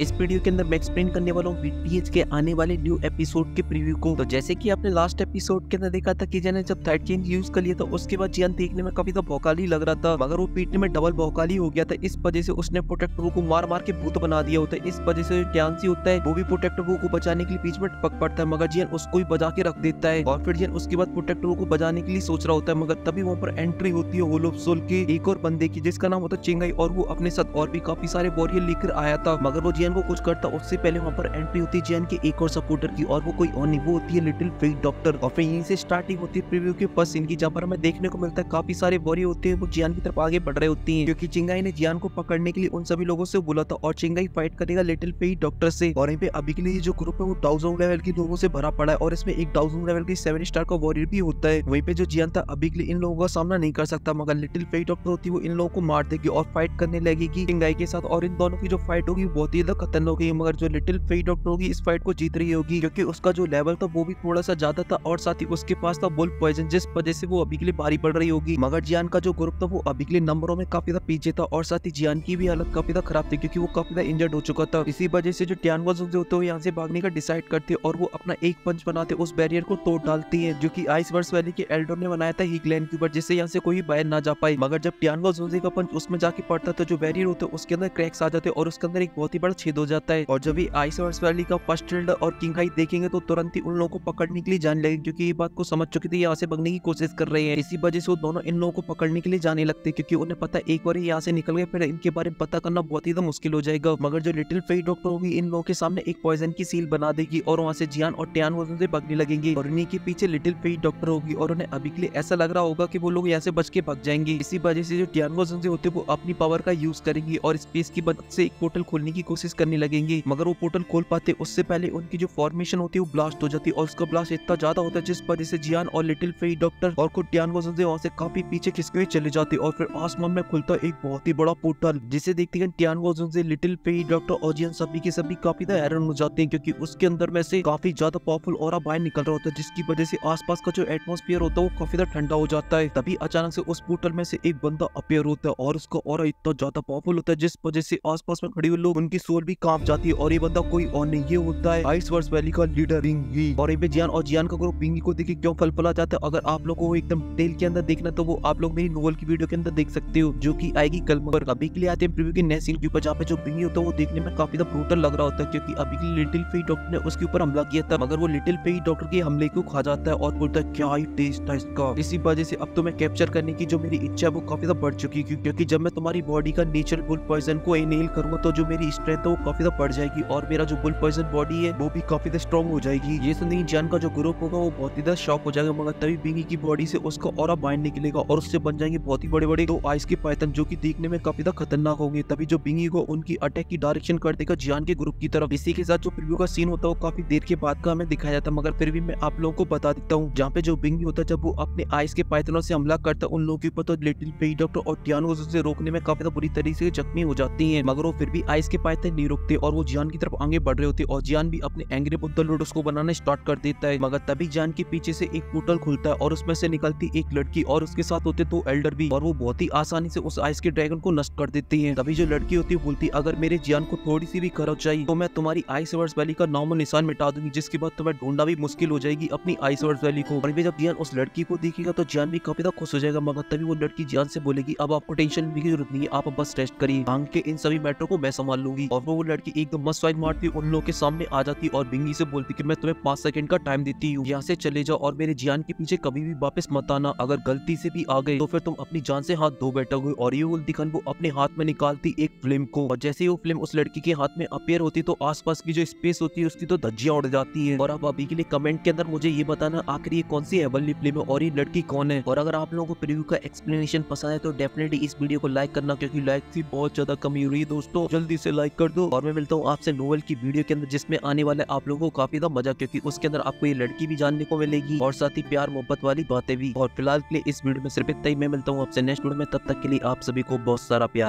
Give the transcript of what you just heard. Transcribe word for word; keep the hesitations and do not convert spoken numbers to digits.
इस वीडियो के अंदर मैं एक्सप्लेन करने वाला हूँ बीटीएच के आने वाले न्यू एपिसोड के प्रीव्यू को। तो जैसे कि आपने लास्ट एपिसोड के अंदर देखा था कि जियान ने जब थर्ड चेंज यूज कर लिया था उसके बाद जियान देखने में काफी तो भौकाली लग रहा था, मगर वो पीटने में डबल भौकाली हो गया था। इस वजह से उसने प्रोटेक्टर को मार मार के भूत बना दिया होता है। इस वजह से जियान सी होता है वो भी प्रोटेक्टर को बचाने के लिए बीच में टपक पड़ता है, मगर जियान उसको ही बजा के रख देता है। और फिर जियान उसके बाद प्रोटेक्टर को बचाने के लिए सोच रहा होता है, मगर तभी वहाँ पर एंट्री होती है होल ऑफ सोल के एक और बंदे की जिसका नाम होता है चिंगाई, और वो अपने साथ और भी काफी सारे वॉरियर लेकर आया था। मगर वो जियान को कुछ करता उससे पहले वहाँ पर एंट्री होती है जियान के एक और सपोर्टर की, और वो कोई और नहीं, वो होती है लिटिल फिग डॉक्टर। और फिर यहीं से स्टार्टिंग होती है प्रीव्यू के पास इनकी, जहाँ पर हमें देखने को मिलता है काफी सारे वॉरियर होते हैं वो जियान की तरफ आगे बढ़ रहे होती हैं, क्योंकि चिंगाई ने जियान को पकड़ने के लिए उन सभी लोगों से बोला था। और चिंगाई फाइट करेगा लिटिल फिग डॉक्टर से। और यहाँ पे अभी के लिए जो ग्रुप है वो थाउजेंड लेवल के लोगों से भरा पड़ा है, और इसमें एक थाउजेंड लेवल की सेवन स्टार का वॉरियर भी होता है। वहीं पे जो जियान था अभी के लिए इन लोगों का सामना नहीं कर सकता, मगर लिटिल फिग डॉक्टर होती है वो इन लोगों को मार देगी और फाइट करने लगेगी चिंगाई के साथ। और इन दोनों की जो फाइट होगी बहुत खतरनाक होगी, मगर जो लिटिल फिग डॉक्टर होगी इस फाइट को जीत रही होगी, क्योंकि उसका जो लेवल था वो भी थोड़ा सा ज्यादा था और साथ ही उसके पास था बुल पॉइजन, जिस वजह से वो अभी के लिए भारी पड़ रही होगी। मगर जियान का जो ग्रुप था वो अभी के लिए नंबरों में काफी ज्यादा पीछे था, और साथ ही जियान की भी हालत काफी ज्यादा खराब थी क्योंकि वो काफी ज्यादा इंजर्ड हो चुका था। इसी वजह से जो टियान वाज़ होते हैं यहाँ से भागने का डिसाइड करते हैं, और वो अपना एक पंच बनाते उस बैरियर को तोड़ डालती है जो की आइस वर्स वैली के एल्डर ने बनाया था हीगलैंड के ऊपर, जिससे यहाँ से कोई बाहर ना जा पाए। मगर जब टियान वाज़ का पंच उसमें जाके पड़ता तो जो बैरियर होता है उसके अंदर क्रैक्स आ जाते हैं और उसके अंदर एक बहुत ही बड़ा छेद हो जाता है। और जब भी आइस वर्स वैली का फर्स्ट एल्डर और किंगाई देखेंगे तो तुरंत ही उन लोगों को पकड़ने के लिए जाने लगे, क्योंकि ये बात को समझ चुकी थी यहाँ से भागने की कोशिश कर रहे हैं। इसी वजह से वो दोनों इन लोगों को पकड़ने के लिए जाने लगते, क्योंकि उन्हें पता है एक बार यहाँ से निकल गए फिर इनके बारे में पता करना बहुत ही मुश्किल हो जाएगा। मगर जो लिटिल फिग डॉक्टर होगी इन लोगों के सामने एक पॉइजन की सील बना देगी, और वहाँ से जियान और टियान वाज़ से भागने लगेंगे, और इन्हीं के पीछे लिटिल फिग डॉक्टर होगी। और उन्हें अभी के लिए ऐसा लग रहा होगा कि वो लोग यहाँ से बच के भाग जाएंगे। इसी वजह से जो टियान वाज़ होते वो अपनी पावर का यूज करेंगे और स्पेस की मदद से एक पोर्टल खोलने की कोशिश करने लगेंगे, मगर वो पोर्टल खोल पाते उससे पहले उनकी जो फॉर्मेशन होती है वो ब्लास्ट हो जाती है, और उसका ब्लास्ट इतना ज्यादा होता है जिस वजह से जियान और लिटिल फिग डॉक्टर और खुद टियान वाज़ वहाँ से काफी पीछे खिसके हुए चले जाते। और फिर आसमान में खुलता एक बहुत ही बड़ा पोर्टल, जिसे देखते हैं टियान वाज़, लिटिल फिग डॉक्टर और जियान सभी के सभी काफी हैरान हो जाते हैं, क्योंकि उसके अंदर में से काफी ज्यादा पावरफुल ऑरा बाहर निकल रहा होता है, जिसकी वजह से आसपास का जो एटमॉस्फेयर होता है वो काफी ज्यादा ठंडा हो जाता है। तभी अचानक से उस पोर्टल में से एक बंदा अपीयर होता है, और उसका ऑरा इतना ज्यादा पावरफुल होता है जिस वजह से आसपास में खड़े हुए लोग उनकी सोल भी कांप जाती है। और ये बंदा कोई और नहीं, ये होता है आइस वर्स वैली का लीडर रिंगी। और ये जियान और जियान का ग्रुप रिंगी को देखिए क्यों फलफला जाता है। अगर आप लोगों को एकदम डिटेल के अंदर देखना तो वो आप लोग मेरी नोवेल की वीडियो के अंदर देख सकते हो जो कि आएगी कल। मगर अभी के लिए आते हैं प्रीव्यू के नए सीन के ऊपर, जहाँ पे जो रिंगी होता है वो देखने में काफी ब्रूटल लग रहा होता है, क्योंकि अभी के लिटिल फिग डॉक्टर ने उसके ऊपर हमला किया था, मगर वो लिटिल फिग डॉक्टर के हमले को खा जाता है और बोलता है क्या ही टेस्ट था इसका। इसी वजह से अब तो मैं कैप्चर करने की जो मेरी इच्छा है वो काफी ज्यादा बढ़ चुकी है, क्योंकि जब मैं तुम्हारी बॉडी का नेचुरल बुल पॉइजन को इनहेल करूंगा तो जो मेरी स्ट्रेंथ है वो काफी ज्यादा बढ़ जाएगी, और मेरा जो बुल पॉइजन बॉडी है वो भी काफी ज्यादा स्ट्रॉन्ग हो जाएगी। ये सुनने जियान का जो ग्रुप होगा वो बहुत ही ज्यादा शॉक हो जाएगा, मगर तभी बिंगी की बॉडी से उसका ऑरा बाइंड निकलेगा और उससे बन जाएंगे बहुत ही बड़े बड़े दो आइस के पायथन जो कि देखने में काफी ज्यादा खतरनाक होंगे। तभी जो बिंगी को उनकी अटैक की डायरेक्शन कर देगा जियान के ग्रुप की तरफ। इसी के साथ जो प्रीव्यू का सीन होता है वो काफी देर के बाद का हमें दिखाया जाता है, मगर फिर भी मैं आप लोगों को बता देता हूँ जहाँ पे जो बिंगी होता है जब वो अपने आइस के पायथनों से हमला करता है उन लोगों के ऊपर तो लिटिल फिग डॉक्टर और टियान वाज़ से रोकने में काफी ज्यादा बुरी तरीके से जख्मी हो जाती है, मगर वो फिर भी आइस के पायथन नहीं रोकते और वो जियान की तरफ आगे बढ़ रहे होते, और जियान भी अपने एंग्री बुद्धल लोटस को बनाना स्टार्ट कर देता है। मगर तभी जियान के पीछे से एक पोर्टल खुलता है और उसमें से निकलती एक लड़की और उसके साथ होते दो एल्डर भी, और वो बहुत ही आसानी से उस आइस के ड्रैगन को नष्ट कर देती है। तभी जो लड़की होती है बोलती है अगर मेरे जियान को थोड़ी सी भी खरोंचाई तो मैं तुम्हारी आइस वर्स वैली का नामो निशान मिटा दूंगी, जिसके बाद तुम्हें ढूंढना भी मुश्किल हो जाएगी अपनी आइस वर्स वैली को। और भी जब जियान उस लड़की को देखेगा तो जियान भी काफी ज्यादा खुश हो जाएगा, मगर तभी वो लड़की जियान से बोलेगी अब आपको टेंशन की जरूरत नहीं है, आप बस रेस्ट करिए, आंख के इन सभी मैटरों को मैं संभाल लूंगी। और वो लड़की एकदम मस्त फाइट मारती उन लोगों के सामने आ जाती और बिंगी से बोलती कि मैं तुम्हें पांच सेकंड का टाइम देती हूँ, यहाँ से चले जाओ और मेरे जियान के पीछे कभी भी वापस मत आना, अगर गलती से भी आ गए तो फिर तुम अपनी जान से हाथ धो बैठोगे। और ये दिखन वो अपने हाथ में निकालती एक फ्लेम को, और जैसे ही वो फ्लेम उस लड़की के हाथ में अपीयर होती तो आसपास की जो स्पेस होती है उसकी तो धज्जियां उड़ जाती है। और आप अभी के लिए कमेंट के अंदर मुझे ये बताना आखिर ये कौन सी हेवनली फ्लेम है और ये लड़की कौन है। और अगर आप लोगों को प्रीव्यू का एक्सप्लेनेशन पसंद है तो डेफिनेटली इस वीडियो को लाइक करना, क्योंकि लाइक की बहुत ज्यादा कमी हो रही है दोस्तों, जल्दी से लाइक कर दो। और मैं मिलता हूँ आपसे नोवेल की वीडियो के अंदर जिसमें आने वाला आप लोगों को काफी ज्यादा मजा, क्योंकि उसके अंदर आपको ये लड़की भी जानने को मिलेगी और साथ ही प्यार मोहब्बत वाली बातें भी। और फिलहाल के लिए इस वीडियो में सिर्फ इतना ही, मैं मिलता हूँ आपसे नेक्स्ट वीडियो में, तब तक के लिए आप सभी को बहुत सारा प्यार।